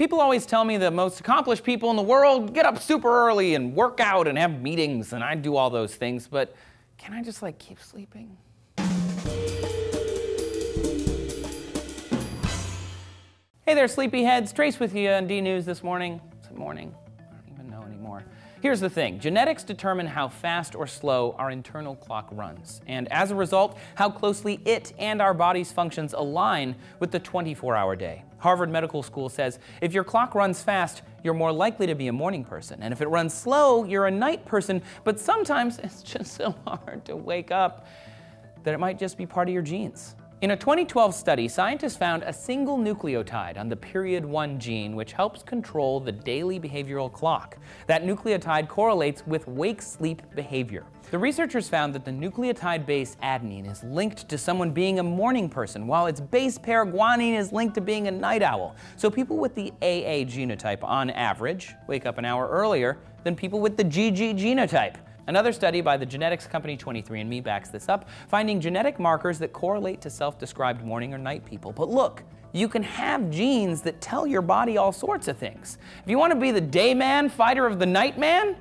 People always tell me the most accomplished people in the world get up super early and work out and have meetings, and I do all those things, but can I just like keep sleeping? Hey there, sleepyheads. Trace with you on DNews this morning. Is it morning? I don't even know anymore. Here's the thing. Genetics determine how fast or slow our internal clock runs, and as a result, how closely it and our body's functions align with the 24-hour day. Harvard Medical School says if your clock runs fast, you're more likely to be a morning person, and if it runs slow, you're a night person, but sometimes it's just so hard to wake up that it might just be part of your genes. In a 2012 study, scientists found a single nucleotide on the Period 1 gene which helps control the daily behavioral clock. That nucleotide correlates with wake-sleep behavior. The researchers found that the nucleotide base adenine is linked to someone being a morning person, while its base pair guanine is linked to being a night owl. So people with the AA genotype, on average, wake up an hour earlier than people with the GG genotype. Another study by the genetics company 23andMe backs this up, finding genetic markers that correlate to self-described morning or night people. But look, you can have genes that tell your body all sorts of things. If you want to be the day man, fighter of the night man,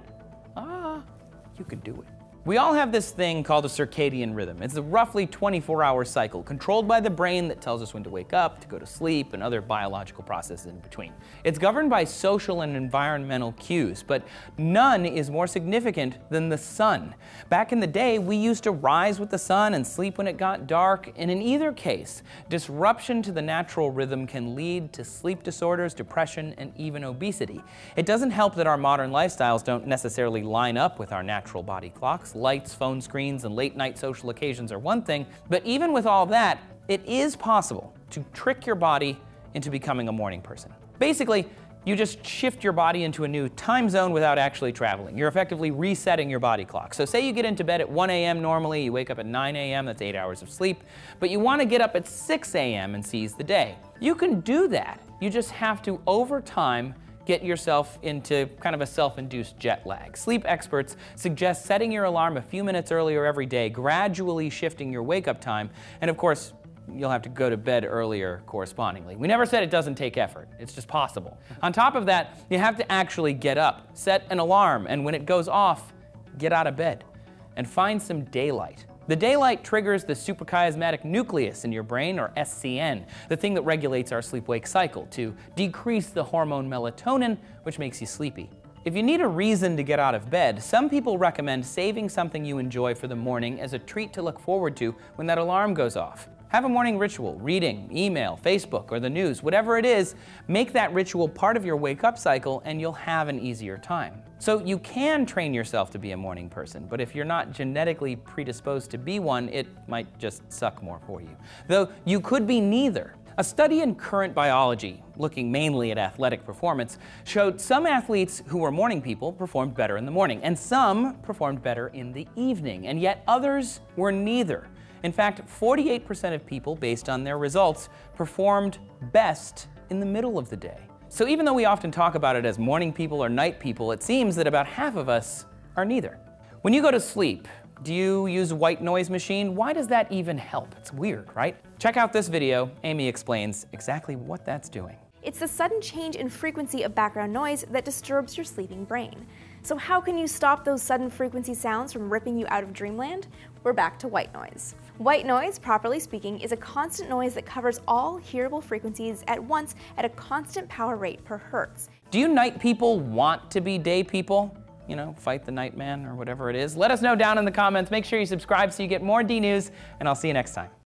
you could do it. We all have this thing called a circadian rhythm. It's a roughly 24-hour cycle controlled by the brain that tells us when to wake up, to go to sleep, and other biological processes in between. It's governed by social and environmental cues, but none is more significant than the sun. Back in the day, we used to rise with the sun and sleep when it got dark, and in either case, disruption to the natural rhythm can lead to sleep disorders, depression, and even obesity. It doesn't help that our modern lifestyles don't necessarily line up with our natural body clocks. Lights, phone screens, and late-night social occasions are one thing, but even with all that, it is possible to trick your body into becoming a morning person. Basically, you just shift your body into a new time zone without actually traveling. You're effectively resetting your body clock. So say you get into bed at 1 a.m. normally, you wake up at 9 a.m., that's 8 hours of sleep, but you want to get up at 6 a.m. and seize the day. You can do that. You just have to, over time, get yourself into kind of a self-induced jet lag. Sleep experts suggest setting your alarm a few minutes earlier every day, gradually shifting your wake-up time, and of course, you'll have to go to bed earlier correspondingly. We never said it doesn't take effort. It's just possible. On top of that, you have to actually get up, set an alarm, and when it goes off, get out of bed and find some daylight. The daylight triggers the suprachiasmatic nucleus in your brain, or SCN, the thing that regulates our sleep-wake cycle, to decrease the hormone melatonin, which makes you sleepy. If you need a reason to get out of bed, some people recommend saving something you enjoy for the morning as a treat to look forward to when that alarm goes off. Have a morning ritual: reading, email, Facebook, or the news, whatever it is. Make that ritual part of your wake-up cycle and you'll have an easier time. So you can train yourself to be a morning person, but if you're not genetically predisposed to be one, it might just suck more for you. Though you could be neither. A study in Current Biology, looking mainly at athletic performance, showed some athletes who were morning people performed better in the morning, and some performed better in the evening, and yet others were neither. In fact, 48% of people, based on their results, performed best in the middle of the day. So even though we often talk about it as morning people or night people, it seems that about half of us are neither. When you go to sleep, do you use a white noise machine? Why does that even help? It's weird, right? Check out this video. Amy explains exactly what that's doing. It's the sudden change in frequency of background noise that disturbs your sleeping brain. So how can you stop those sudden frequency sounds from ripping you out of dreamland? We're back to white noise. White noise, properly speaking, is a constant noise that covers all hearable frequencies at once at a constant power rate per hertz. Do you night people want to be day people? You know, fight the night man or whatever it is. Let us know down in the comments. Make sure you subscribe so you get more DNews, and I'll see you next time.